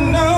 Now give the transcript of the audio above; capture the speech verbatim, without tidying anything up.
no, no.